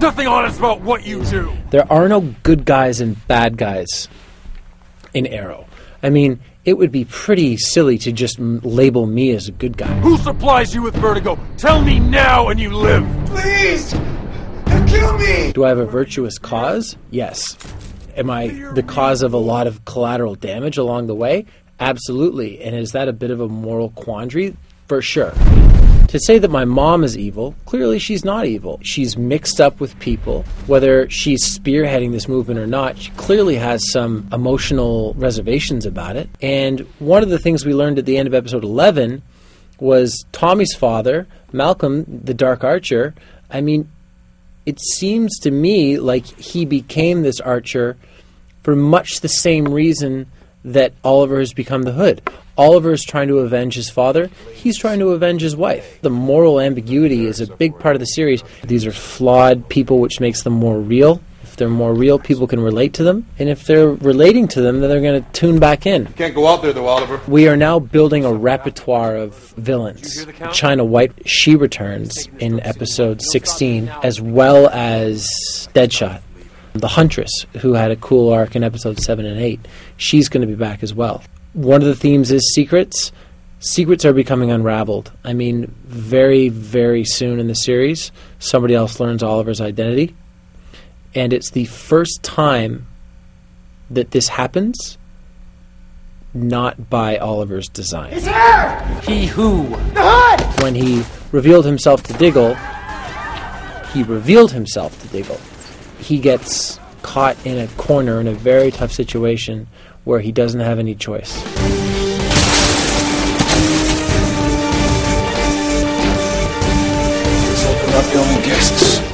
nothing honest about what you do. There are no good guys and bad guys in Arrow. I mean, it would be pretty silly to just label me as a good guy. Who supplies you with vertigo? Tell me now and you live. Please! Kill me! Do I have a virtuous cause? Yes. Am I the cause of a lot of collateral damage along the way? Absolutely. And is that a bit of a moral quandary? For sure. To say that my mom is evil, clearly she's not evil. She's mixed up with people. Whether she's spearheading this movement or not, she clearly has some emotional reservations about it. And one of the things we learned at the end of episode 11 was Tommy's father, Malcolm, the Dark Archer. I mean, it seems to me like he became this Archer for much the same reason that Oliver has become the Hood. Oliver is trying to avenge his father. He's trying to avenge his wife. The moral ambiguity is a big part of the series. These are flawed people, which makes them more real. If they're more real, people can relate to them. And if they're relating to them, then they're going to tune back in. You can't go out there, though, Oliver. We are now building a repertoire of villains. China White, she returns in episode 16, as well as Deadshot. The Huntress, who had a cool arc in episodes 7 and 8, she's going to be back as well. One of the themes is secrets. Secrets are becoming unraveled. I mean, very, very soon in the series, somebody else learns Oliver's identity. And it's the first time that this happens, not by Oliver's design. It's her! He who? The Hood! When he revealed himself to Diggle, he gets caught in a corner in a very tough situation where he doesn't have any choice. Let's open up the only guests.